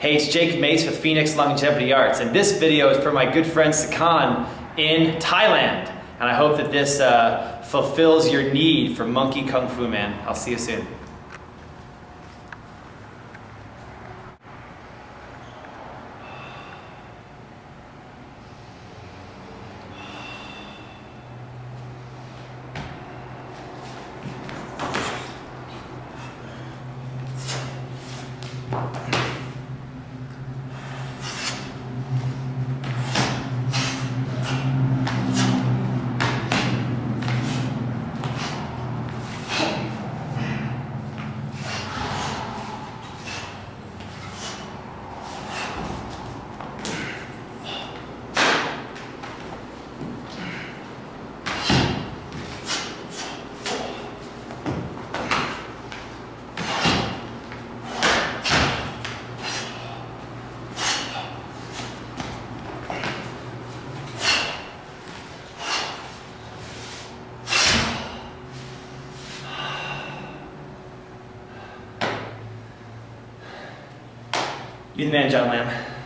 Hey, it's Jake Mace with Phoenix Longevity Arts, and this video is for my good friend Sakan in Thailand. And I hope that this fulfills your need for Monkey Kung Fu, man. I'll see you soon. You're the man, John Lamb.